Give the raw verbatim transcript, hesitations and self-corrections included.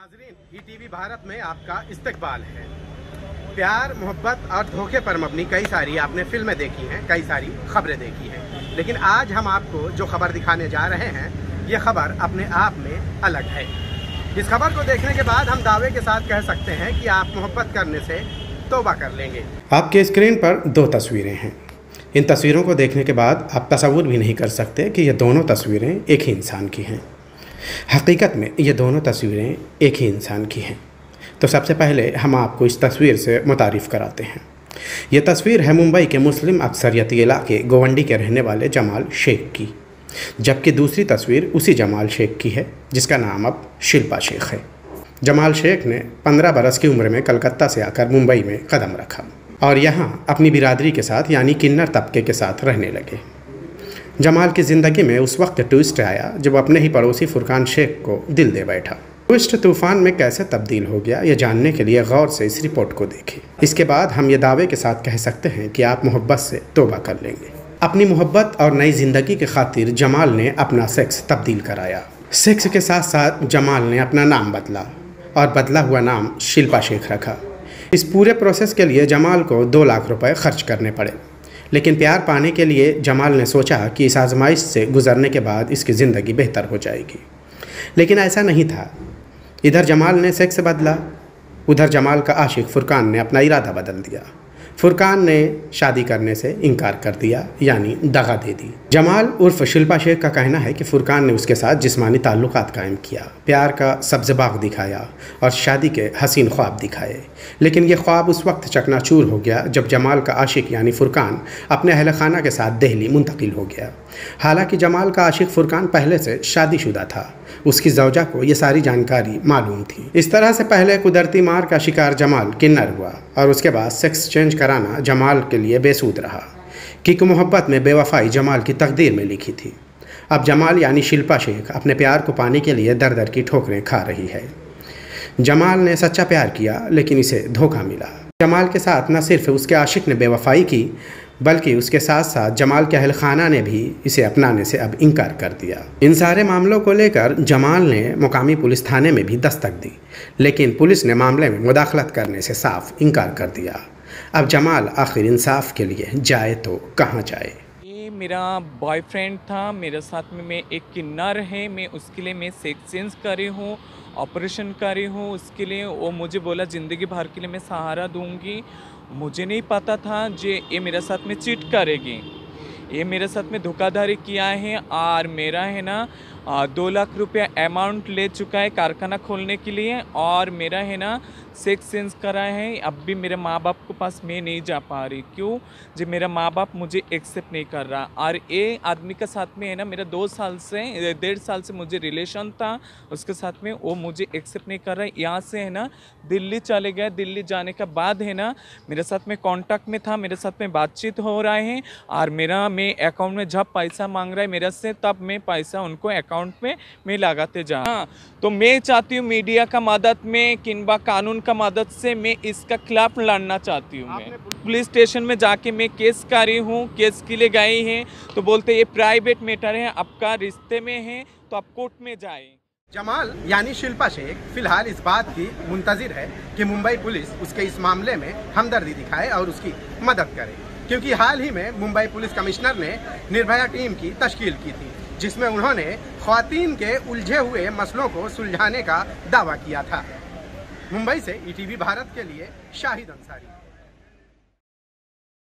नाजरीन, ईटीवी भारत में आपका इस्तकबाल है। प्यार, मोहब्बत और धोखे पर मबनी कई सारी आपने फिल्में देखी हैं, कई सारी खबरें देखी हैं, लेकिन आज हम आपको जो खबर दिखाने जा रहे हैं ये खबर अपने आप में अलग है। इस खबर को देखने के बाद हम दावे के साथ कह सकते हैं कि आप मोहब्बत करने से तौबा कर लेंगे। आपके स्क्रीन पर दो तस्वीरें हैं। इन तस्वीरों को देखने के बाद आप तसव्वुर भी नहीं कर सकते कि ये दोनों तस्वीरें एक ही इंसान की हैं। हकीकत में ये दोनों तस्वीरें एक ही इंसान की हैं। तो सबसे पहले हम आपको इस तस्वीर से मुतारिफ़ कराते हैं। ये तस्वीर है मुंबई के मुस्लिम अक्सरियती इलाके गोवंडी के रहने वाले जमाल शेख की, जबकि दूसरी तस्वीर उसी जमाल शेख की है जिसका नाम अब शिल्पा शेख है। जमाल शेख ने पंद्रह बरस की उम्र में कलकत्ता से आकर मुंबई में कदम रखा और यहाँ अपनी बिरादरी के साथ यानी किन्नर तबके के साथ रहने लगे। जमाल की ज़िंदगी में उस वक्त ट्विस्ट आया जब अपने ही पड़ोसी फुरकान शेख को दिल दे बैठा। ट्विस्ट तूफ़ान में कैसे तब्दील हो गया, ये जानने के लिए गौर से इस रिपोर्ट को देखें। इसके बाद हम ये दावे के साथ कह सकते हैं कि आप मोहब्बत से तौबा कर लेंगे। अपनी मोहब्बत और नई ज़िंदगी की खातिर जमाल ने अपना सेक्स तब्दील कराया। सेक्स के साथ साथ जमाल ने अपना नाम बदला और बदला हुआ नाम शिल्पा शेख रखा। इस पूरे प्रोसेस के लिए जमाल को दो लाख रुपये खर्च करने पड़े, लेकिन प्यार पाने के लिए जमाल ने सोचा कि इस आजमाइश से गुजरने के बाद इसकी ज़िंदगी बेहतर हो जाएगी, लेकिन ऐसा नहीं था। इधर जमाल ने सेक्स बदला, उधर जमाल का आशिक फुरकान ने अपना इरादा बदल दिया। फुरकान ने शादी करने से इनकार कर दिया, यानी दगा दे दी। जमाल उर्फ शिल्पा शेख का कहना है कि फुरकान ने उसके साथ जिस्मानी ताल्लुकात कायम किया, प्यार का सब्ज़ बाग दिखाया और शादी के हसीन ख्वाब दिखाए, लेकिन ये ख्वाब उस वक्त चकनाचूर हो गया जब जमाल का आशिक यानी फुरकान अपने अहल खाना के साथ दिल्ली मुंतकिल हो गया। हालाँकि जमाल का आशिक फुरकान पहले से शादीशुदा था, उसकी जौजा को ये सारी जानकारी मालूम थी। इस तरह से पहले कुदरती मार का शिकार जमाल किन्नर हुआ और उसके बाद सेक्स चेंज कराना जमाल के लिए बेसूद रहा, क्योंकि मोहब्बत में बेवफाई जमाल की तकदीर में लिखी थी। अब जमाल यानी शिल्पा शेख अपने प्यार को पाने के लिए दर दर की ठोकरें खा रही है। जमाल ने सच्चा प्यार किया, लेकिन इसे धोखा मिला। जमाल के साथ न सिर्फ उसके आशिक ने बेवफाई की, बल्कि उसके साथ साथ जमाल के अहल खाना ने भी इसे अपनाने से अब इनकार कर दिया। इन सारे मामलों को लेकर जमाल ने मुकामी पुलिस थाने में भी दस्तक दी, लेकिन पुलिस ने मामले में मुदाखलत करने से साफ इनकार कर दिया। अब जमाल आखिर इंसाफ के लिए जाए तो कहाँ जाए। ये मेरा बॉयफ्रेंड था, मेरे साथ में मैं एक किन्नर है, मैं उसके लिए मैं सेक्स चेंज करी हूँ, ऑपरेशन करी हूँ उसके लिए। वो मुझे बोला ज़िंदगी भर के लिए मैं सहारा दूँगी। मुझे नहीं पता था जे ये मेरे साथ में चीट करेगी, ये मेरे साथ में धोखाधड़ी किया है और मेरा है ना दो लाख रुपया अमाउंट ले चुका है कारखाना खोलने के लिए और मेरा है ना सेक्स चेंज करा है। अब भी मेरे माँ बाप के पास मैं नहीं जा पा रही, क्यों जो मेरा माँ बाप मुझे एक्सेप्ट नहीं कर रहा। और ये आदमी के साथ में है ना मेरा दो साल से डेढ़ साल से मुझे रिलेशन था उसके साथ में, वो मुझे एक्सेप्ट नहीं कर रहा। यहाँ से है ना दिल्ली चले गए, दिल्ली जाने के बाद है ना मेरे साथ में कॉन्टैक्ट में था, मेरे साथ में बातचीत हो रहा है और मेरा मैं अकाउंट में जब पैसा मांग रहा है मेरे से तब मैं पैसा उनको अकाउंट में मैं लगाते जा। तो मैं चाहती हूँ मीडिया का मदद में किंबा कानून का मदद से मैं इसका खिलाफ लड़ना चाहती हूँ। मैं पुलिस स्टेशन में जाके मैं केस कर रही हूँ, केस के लिए गई हैं तो बोलते ये प्राइवेट मैटर है, आपका रिश्ते में है तो आप कोर्ट में जाए। जमाल यानी शिल्पा शेख फिलहाल इस बात की मुंतजिर है कि मुंबई पुलिस उसके इस मामले में हमदर्दी दिखाए और उसकी मदद करे, क्योंकि हाल ही में मुंबई पुलिस कमिश्नर ने निर्भया टीम की तश्कील की थी, जिसमें उन्होंने ख्वातीन के उलझे हुए मसलों को सुलझाने का दावा किया था। मुंबई से ईटीवी भारत के लिए शाहिद अंसारी।